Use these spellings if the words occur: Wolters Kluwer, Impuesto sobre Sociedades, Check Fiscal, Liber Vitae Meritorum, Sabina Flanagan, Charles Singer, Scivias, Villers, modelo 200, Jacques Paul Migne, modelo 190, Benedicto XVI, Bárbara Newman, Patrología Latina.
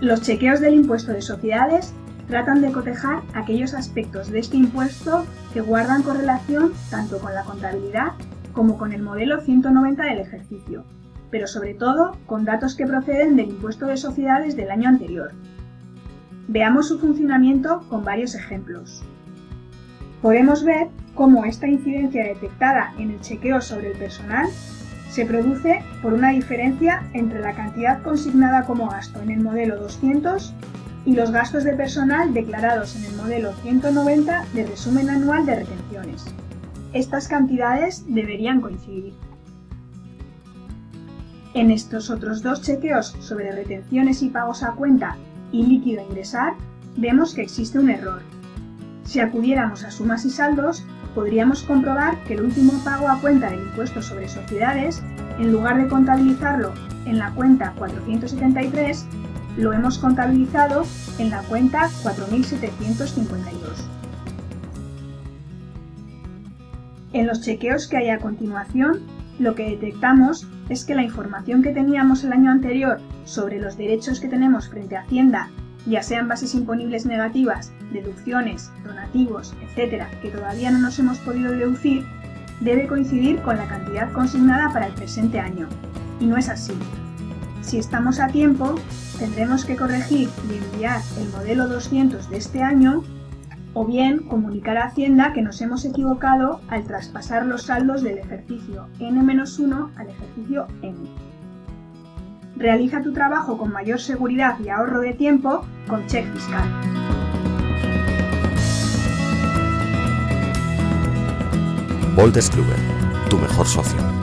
Los chequeos del impuesto de sociedades tratan de cotejar aquellos aspectos de este impuesto que guardan correlación tanto con la contabilidad como con el modelo 190 del ejercicio, pero sobre todo con datos que proceden del impuesto de sociedades del año anterior. Veamos su funcionamiento con varios ejemplos. Podemos ver cómo esta incidencia detectada en el chequeo sobre el personal se produce por una diferencia entre la cantidad consignada como gasto en el modelo 200 y los gastos de personal declarados en el modelo 190 de resumen anual de retenciones. Estas cantidades deberían coincidir. En estos otros dos chequeos sobre retenciones y pagos a cuenta y líquido a ingresar, vemos que existe un error. Si acudiéramos a sumas y saldos, podríamos comprobar que el último pago a cuenta del impuesto sobre sociedades, en lugar de contabilizarlo en la cuenta 473, lo hemos contabilizado en la cuenta 4752. En los chequeos que hay a continuación, lo que detectamos es que la información que teníamos el año anterior sobre los derechos que tenemos frente a Hacienda, ya sean bases imponibles negativas, deducciones, donativos, etc., que todavía no nos hemos podido deducir, debe coincidir con la cantidad consignada para el presente año. Y no es así. Si estamos a tiempo, tendremos que corregir y enviar el modelo 200 de este año, o bien comunicar a Hacienda que nos hemos equivocado al traspasar los saldos del ejercicio N-1 al ejercicio N. Realiza tu trabajo con mayor seguridad y ahorro de tiempo con Check Fiscal. Wolters Kluwer, tu mejor socio.